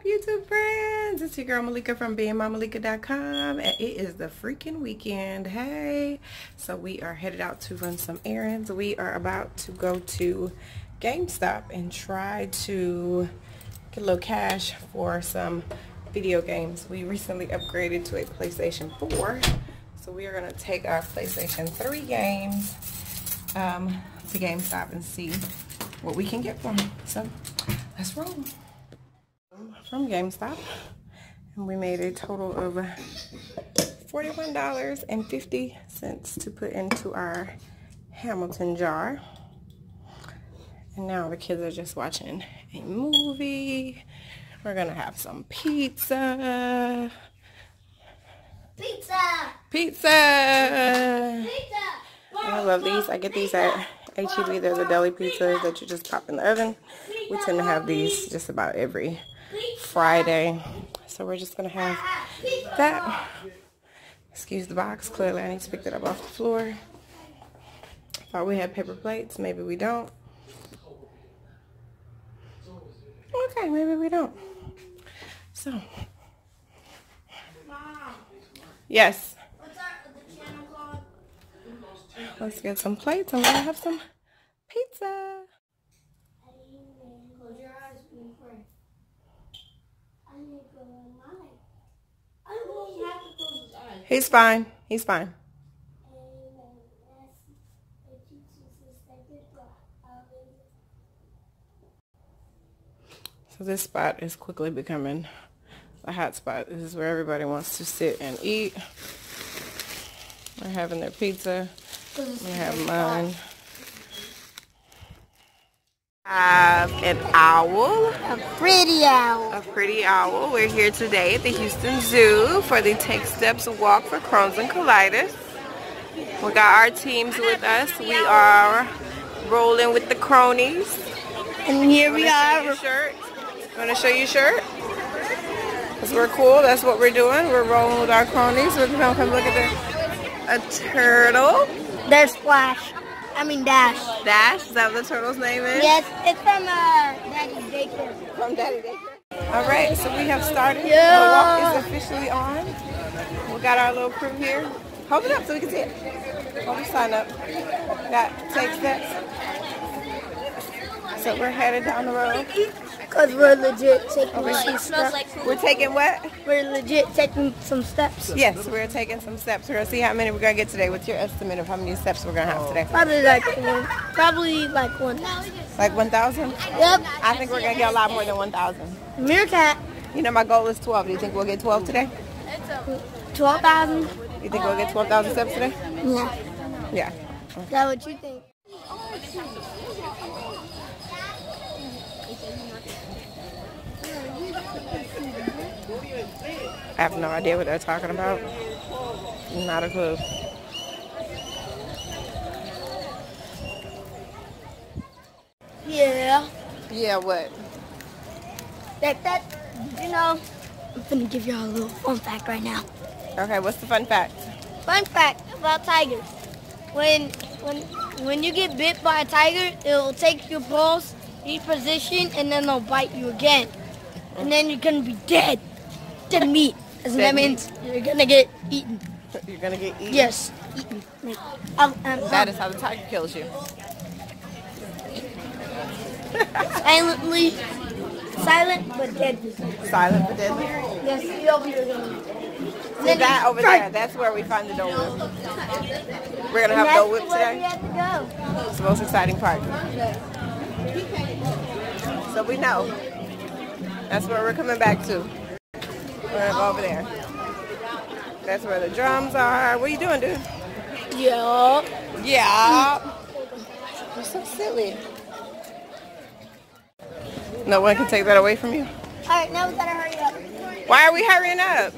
up, YouTube friends? It's your girl Malika from beingmamalika.com, and it is the freaking weekend. Hey, so we are headed out to run some errands. We are about to go to GameStop and try to get a little cash for some video games. We recently upgraded to a PlayStation 4, so we are going to take our PlayStation 3 games to GameStop and see what we can get from them. So let's roll. From GameStop, and we made a total of $41.50 to put into our Hamilton jar. And now the kids are just watching a movie. We're gonna have some pizza. Pizza! Pizza! Pizza! I love these. I get these at H-E-B. They're the deli pizzas that you just pop in the oven. We tend to have these just about every Friday. So we're just gonna have that. Excuse the box. Clearly I need to pick that up off the floor. Thought we had paper plates. Maybe we don't. Okay, maybe we don't. So. Mom. Yes. What's the channel called? Let's get some plates and we'll have some pizza. Close your eyes and pray. He's fine. He's fine. So this spot is quickly becoming a hot spot. This is where everybody wants to sit and eat. They're having their pizza. We have mine. An owl. A pretty owl. A pretty owl. We're here today at the Houston Zoo for the Take Steps walk for Crohn's and Colitis. We got our teams with us. We are rolling with the cronies. And here we are. Want to show you shirt? Because we're cool. That's what we're doing. We're rolling with our cronies. We're going to come look at the turtle. There's Splash. I mean Dash. Dash? Is that what the turtle's name is? Yes, it's from Daddy Baker. From Daddy Baker. Alright, so we have started. Yeah. The walk is officially on. We got our little crew here. Hold it up so we can see it. Hold the sign up. Got Take Steps. So we're headed down the road. Because we're legit taking some steps. Like we're taking what? We're legit taking some steps. Yes, we're taking some steps. We're going to see how many we're going to get today. What's your estimate of how many steps we're going to have today? Probably like 1,000. Like 1,000? Yep. I think we're going to get a lot more than 1,000. Meerkat. You know, my goal is 12. Do you think we'll get 12 today? 12,000. You think we'll get 12,000 steps today? Yeah. Yeah. Okay. Is that what you think? I have no idea what they're talking about. Not a clue. Yeah. Yeah, what? That, you know, I'm gonna give y'all a little fun fact right now. Okay, what's the fun fact? Fun fact about tigers. When you get bit by a tiger, it'll take your pulse, reposition, and then they'll bite you again. And then you're gonna be dead. Dead meat. Doesn't that mean you're gonna get eaten? You're gonna get eaten? Yes, eaten. That is how the tiger kills you. Silent but deadly. Silent but deadly? Yes, you're gonna be dead. So that over there, that's where we find the Dole Whip. We're gonna have Dole Whip today? We have to go. It's the most exciting part. So we know. That's where we're coming back to. We're over there. That's where the drums are. What are you doing, dude? Yeah. Yeah. You're so silly. No one can take that away from you? Alright, now we gotta hurry up. Why are we hurrying up?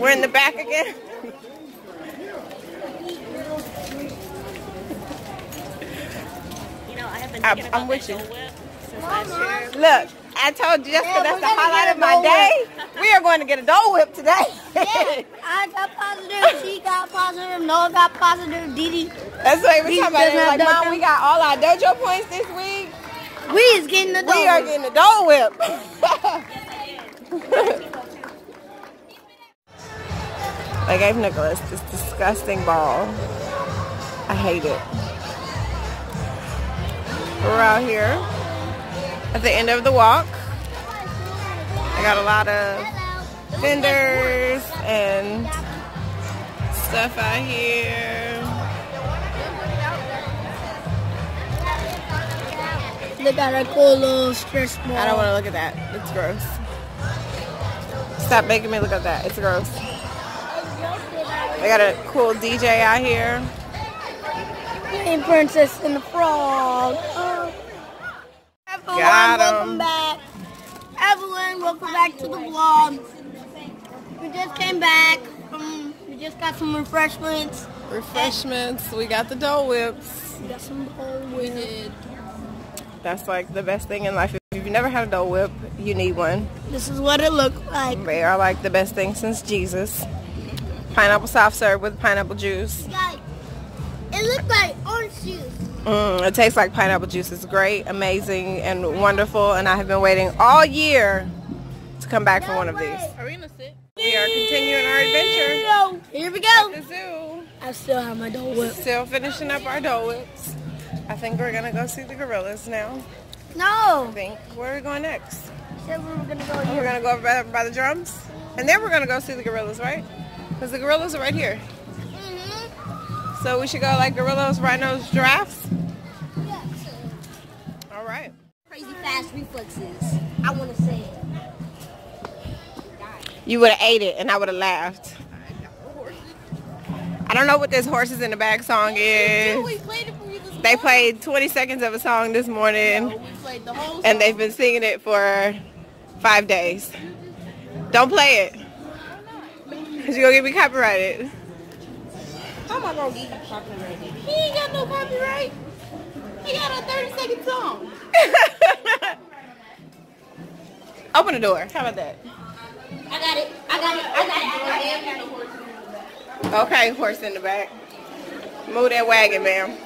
We're in the back again? You know, I have been thinking about that Dole Whip since last year. Look. I told Jessica that's the highlight of my day. We are going to get a Dole Whip today. Yeah, I got positive, she got positive, Noah got positive, Didi. That's what we were talking about. Like, Mom, we got all our dojo points this week. We are getting the Dole Whip. I gave Nicholas this disgusting ball. I hate it. We're out here at the end of the walk. I got a lot of vendors and stuff out here. They got a cool little stress ball. I don't want to look at that. It's gross. Stop making me look at that. It's gross. They got a cool DJ out here. Hey, Princess and the Frog. Oh. Everyone, welcome back. Evelyn, welcome back to the vlog. We just came back. We just got some refreshments. We got the Dole Whips. We got some Dole Whips. That's like the best thing in life. If you've never had a Dole Whip, you need one. This is what it looked like. They are like the best thing since Jesus. Pineapple soft serve with pineapple juice. It looks like orange juice. It tastes like pineapple juice. It's great, amazing, and wonderful. And I have been waiting all year to come back for one of these. Are we gonna sit? We are continuing our adventure. Here we go. At the zoo. I still have my Dole Whip. Still finishing up our Dole Whips. I think we're gonna go see the gorillas now. No. I think where are we going next? So we're gonna go. Here. We're gonna go by the drums, and then we're gonna go see the gorillas, right? Because the gorillas are right here. So we should go like gorillas, rhinos, giraffes? Yeah, sure. All right. Crazy fast reflexes. I want to say it. You would have ate it and I would have laughed. I don't know what this Horses in the Bag song is. We played it for you this morning. They played 20 seconds of a song this morning. No, we played the whole song. And they've been singing it for 5 days. Don't play it. Because you're going to get me copyrighted. How am I going to get you copyrighted? He ain't got no copyright. He got a 30-second song. Open the door. How about that? I got it. I got it. I got it. Okay, horse in the back. Move that wagon, ma'am.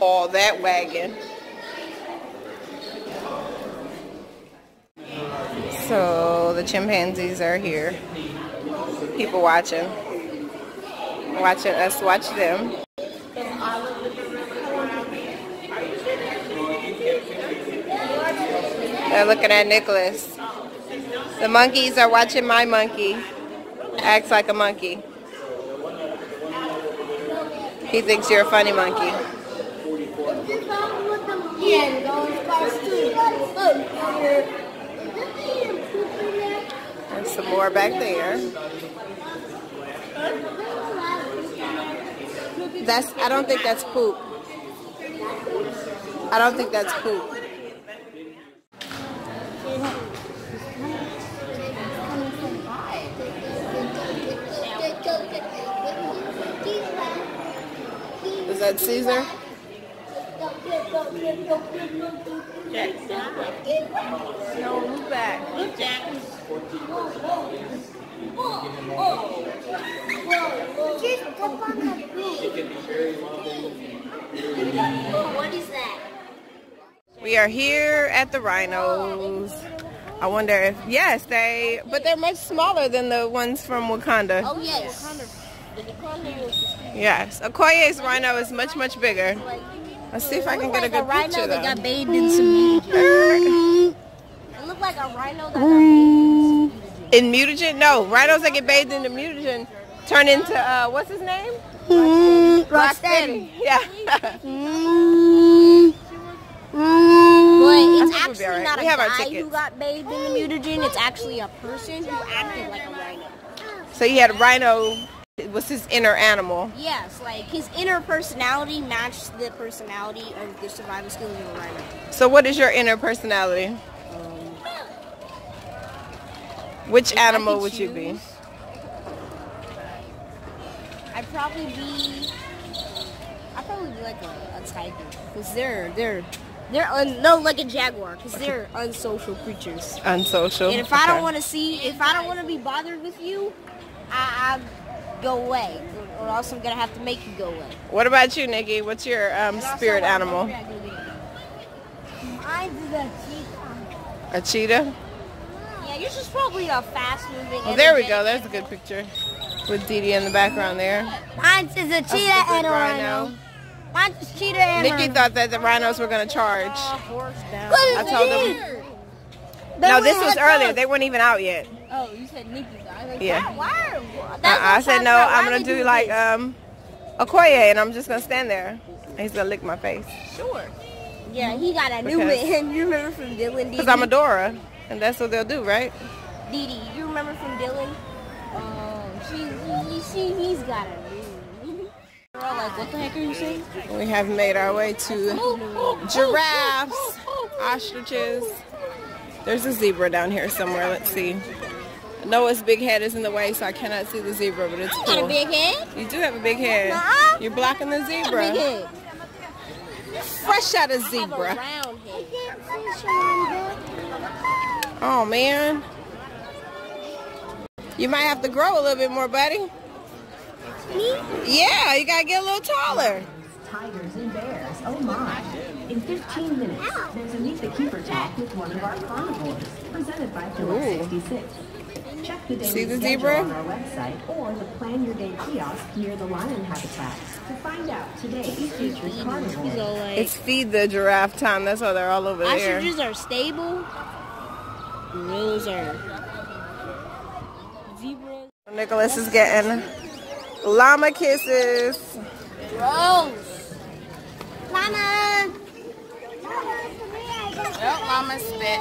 All that wagon. So the chimpanzees are here. People watching us watch them. They're looking at Nicholas. The monkeys are watching my monkey. Acts like a monkey. He thinks you're a funny monkey. And some more back there. I don't think that's poop. I don't think that's poop. Is that Caesar? No, move back. Look, Jack. What is that? We are here at the rhinos. I wonder if but they're much smaller than the ones from Wakanda. Oh yes. Yes, Okoye's rhino is much, much bigger. Let's see if I can get a good picture. They got bathed in some. It looked like a rhino that got bathed in mutagen? No, rhinos that get bathed in the mutagen turn into, what's his name? Rocksteady. Yeah. But it's actually not a guy who got bathed in the mutagen, it's actually a person who acted like a rhino. So you had a rhino, it was his inner animal. Yes, like his inner personality matched the personality of the survival skills of a rhino. So what is your inner personality? Which animal would you be? I'd probably be. I'd probably be like a tiger, cause like a jaguar, cause they're unsocial creatures. Unsocial. And if I don't want to be bothered with you, I go away, or else I'm gonna have to make you go away. What about you, Nikki? What's your spirit animal? Mine's a cheetah. A cheetah? that. Yours is probably a fast-moving. Oh, there we go. There's a good picture with Dee Dee in the background there. Mine is a cheetah and a rhino. Mine's a cheetah and a rhino. Nikki thought that the rhinos were going to charge. I told them. No, this was earlier. They weren't even out yet. Oh, you said Nikki's out. Like, yeah. Why? I said, no, I'm going to do like Okoye, and I'm just going to stand there. And he's going to lick my face. Sure. Yeah, he got a new one. You remember from Dylan? Because I'm Adora, and that's what they'll do, right? Dee Dee, you remember from Dylan? He's got a new one. Like, what the heck are you saying? We have made our way to giraffes, ostriches. There's a zebra down here somewhere. Let's see. Noah's big head is in the way, so I cannot see the zebra, but it's cool. I got a big head. You do have a big head. Nuh-uh. You're blocking the zebra. I got a big head. Fresh out of zebra. Oh man, you might have to grow a little bit more, buddy. Me? Yeah, you gotta get a little taller. Tigers and bears. Oh my! In 15 minutes, there's a meet the keeper talk with one of our carnivores, presented by Deluxe 66. Check the daily schedule on our website or the Plan Your Day kiosk near the lion habitat to find out today's featured carnivores. It's feed the giraffe time. That's why they're all over there. Ostriches are stable. Those are zebras. Nicholas is getting llama kisses. Gross. Llama. Well, llama spit.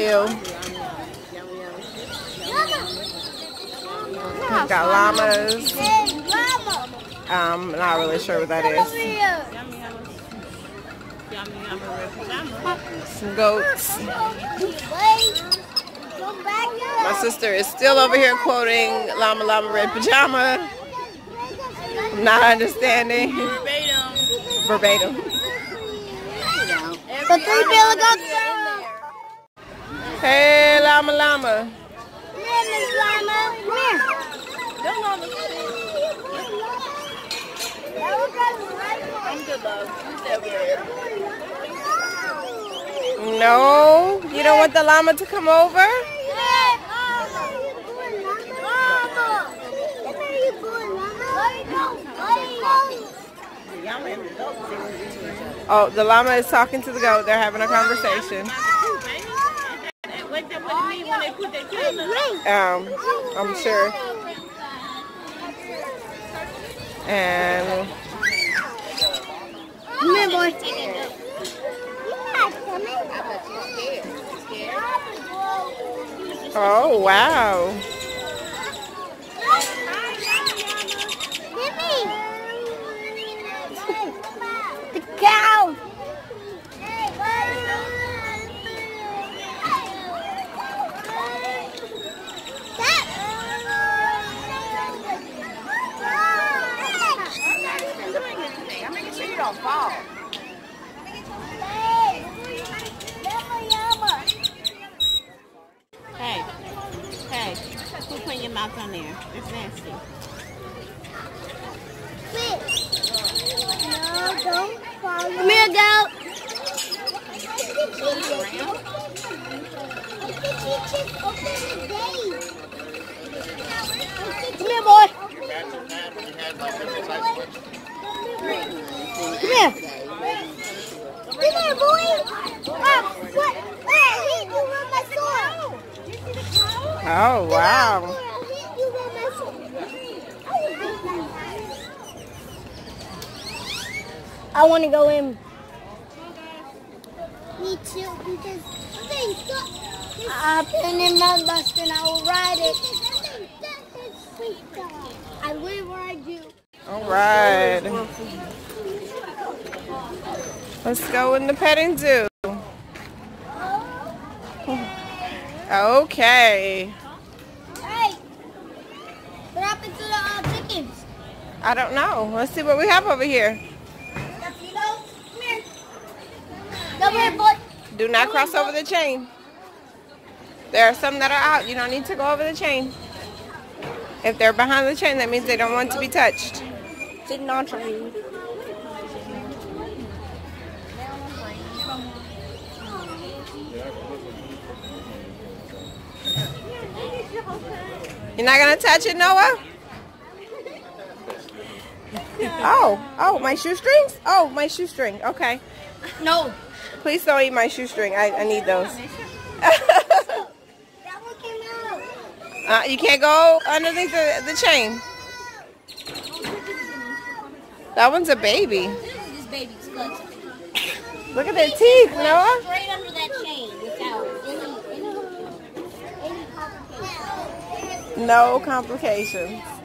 Ew. We've got llamas. I'm not really sure what that is. Some goats. My sister is still over here quoting Llama Llama Red Pajama. I'm not understanding. Verbatim. The 3 billion goats. Hey, Llama Llama. No, you don't want the llama to come over? Oh, the llama is talking to the goat. They're having a conversation. I'm sure. And oh wow. The cow. Fall. Hey, hey, quit putting your mouth on there. It's nasty. No, don't fall. Come here, goat. Come here, boy. Come here. Come here, boy. What? He hit you with my sword. Oh, wow. He hit you with my sword. I want to go in. Me too, because I'll put in my bus and I will ride it. I will ride you. All right. Let's go in the petting zoo. Okay. Hey, what happened to the chickens? I don't know. Let's see what we have over here. Come here, boy. Do not cross over the chain. There are some that are out. You don't need to go over the chain. If they're behind the chain, that means they don't want to be touched. Did not train. You're not going to touch it, Noah? Oh, my shoestrings? Oh, my shoestring. Okay. No. Please don't eat my shoestring. I need those. You can't go underneath the chain. That one's a baby. This baby's clutchy. Look at their teeth, Noah. Straight under that chain without any complications. No complications.